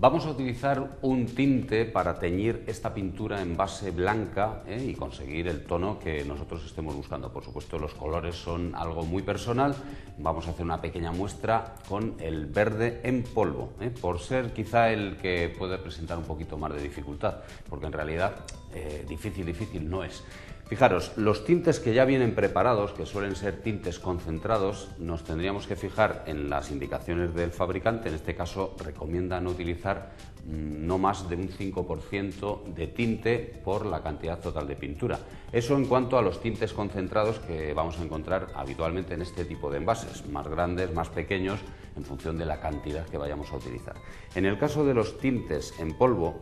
Vamos a utilizar un tinte para teñir esta pintura en base blanca y conseguir el tono que nosotros estemos buscando. Por supuesto, los colores son algo muy personal. Vamos a hacer una pequeña muestra con el verde en polvo, por ser quizá el que puede presentar un poquito más de dificultad, porque en realidad difícil no es. Fijaros, los tintes que ya vienen preparados, que suelen ser tintes concentrados, nos tendríamos que fijar en las indicaciones del fabricante. En este caso recomiendan utilizar no más de un 5% de tinte por la cantidad total de pintura. Eso en cuanto a los tintes concentrados que vamos a encontrar habitualmente en este tipo de envases, más grandes, más pequeños, en función de la cantidad que vayamos a utilizar. En el caso de los tintes en polvo,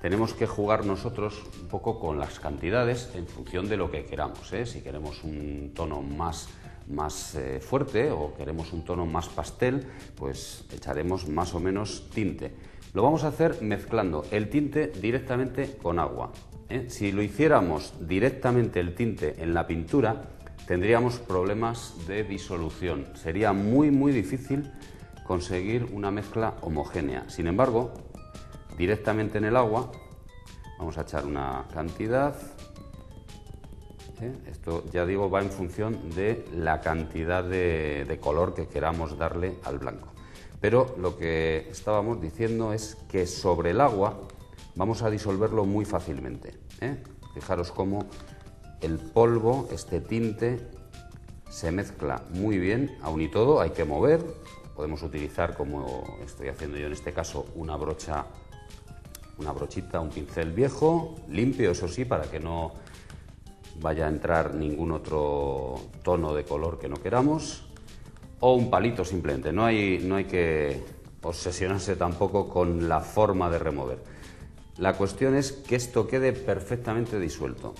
tenemos que jugar nosotros un poco con las cantidades en función de lo que queramos, Si queremos un tono más fuerte o queremos un tono más pastel, pues echaremos más o menos tinte. Lo vamos a hacer mezclando el tinte directamente con agua. Si lo hiciéramos directamente el tinte en la pintura, tendríamos problemas de disolución. Sería muy difícil conseguir una mezcla homogénea. Sin embargo, directamente en el agua vamos a echar una cantidad. Esto, ya digo, va en función de la cantidad de color que queramos darle al blanco. Pero lo que estábamos diciendo es que sobre el agua vamos a disolverlo muy fácilmente. Fijaros cómo el polvo, este tinte, se mezcla muy bien. Aún y todo hay que mover. Podemos utilizar, como estoy haciendo yo en este caso, una brocha, una brochita, un pincel viejo, limpio, eso sí, para que no vaya a entrar ningún otro tono de color que no queramos, o un palito simplemente. No hay que obsesionarse tampoco con la forma de remover. La cuestión es que esto quede perfectamente disuelto.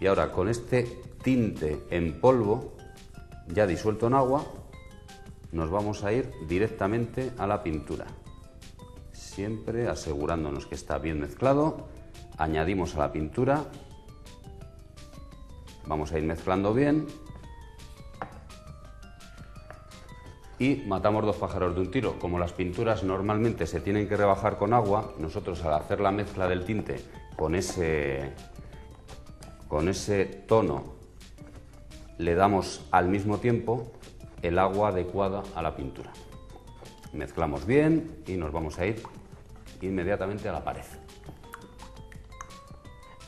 Y ahora, con este tinte en polvo, ya disuelto en agua, nos vamos a ir directamente a la pintura. Siempre asegurándonos que está bien mezclado, añadimos a la pintura, vamos a ir mezclando bien y matamos dos pájaros de un tiro. Como las pinturas normalmente se tienen que rebajar con agua, nosotros al hacer la mezcla del tinte con ese tono le damos al mismo tiempo el agua adecuada a la pintura. Mezclamos bien y nos vamos a ir inmediatamente a la pared.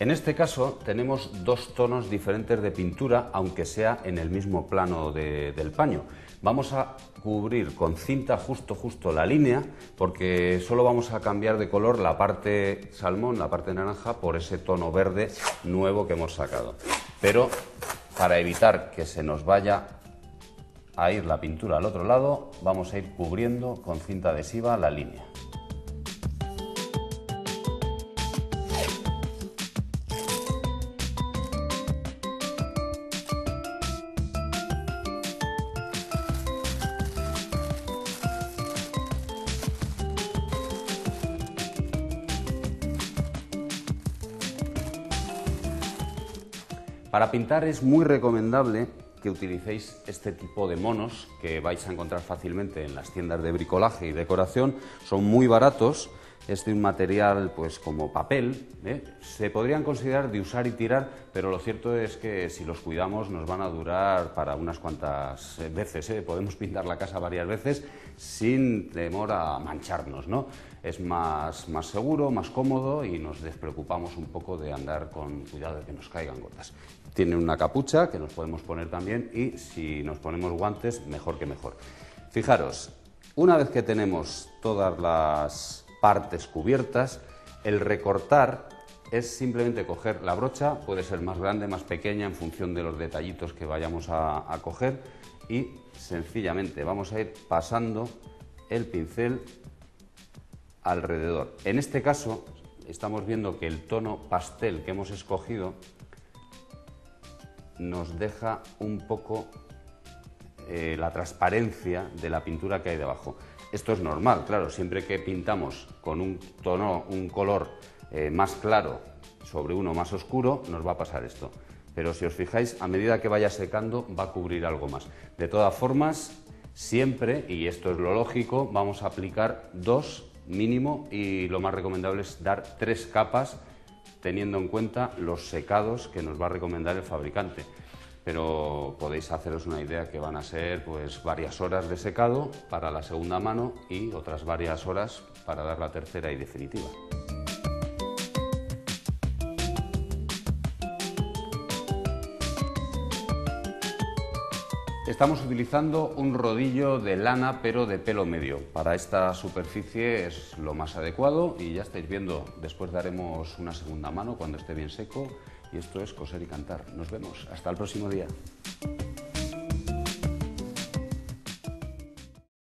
En este caso tenemos dos tonos diferentes de pintura, aunque sea en el mismo plano del paño. Vamos a cubrir con cinta justo la línea, porque solo vamos a cambiar de color la parte salmón, la parte naranja, por ese tono verde nuevo que hemos sacado. Pero para evitar que se nos vaya a ir la pintura al otro lado, vamos a ir cubriendo con cinta adhesiva la línea. Para pintar es muy recomendable que utilicéis este tipo de monos que vais a encontrar fácilmente en las tiendas de bricolaje y decoración. Son muy baratos, es de un material pues como papel, Se podrían considerar de usar y tirar, pero lo cierto es que si los cuidamos nos van a durar para unas cuantas veces, Podemos pintar la casa varias veces sin temor a mancharnos, ¿no? Es más seguro, más cómodo y nos despreocupamos un poco de andar con cuidado de que nos caigan gotas. Tiene una capucha que nos podemos poner también y si nos ponemos guantes, mejor que mejor. Fijaros, una vez que tenemos todas las partes cubiertas, el recortar es simplemente coger la brocha, puede ser más grande, más pequeña, en función de los detallitos que vayamos a coger, y sencillamente vamos a ir pasando el pincel alrededor. En este caso estamos viendo que el tono pastel que hemos escogido nos deja un poco la transparencia de la pintura que hay debajo. Esto es normal, claro, siempre que pintamos con un tono, un color más claro sobre uno más oscuro, nos va a pasar esto. Pero si os fijáis, a medida que vaya secando, va a cubrir algo más. De todas formas, siempre, y esto es lo lógico, vamos a aplicar dos mínimo, y lo más recomendable es dar 3 capas teniendo en cuenta los secados que nos va a recomendar el fabricante. Pero podéis haceros una idea que van a ser pues varias horas de secado para la segunda mano y otras varias horas para dar la tercera y definitiva. Estamos utilizando un rodillo de lana pero de pelo medio. Para esta superficie es lo más adecuado y ya estáis viendo, después daremos una segunda mano cuando esté bien seco. Y esto es Coser y Cantar. Nos vemos. Hasta el próximo día.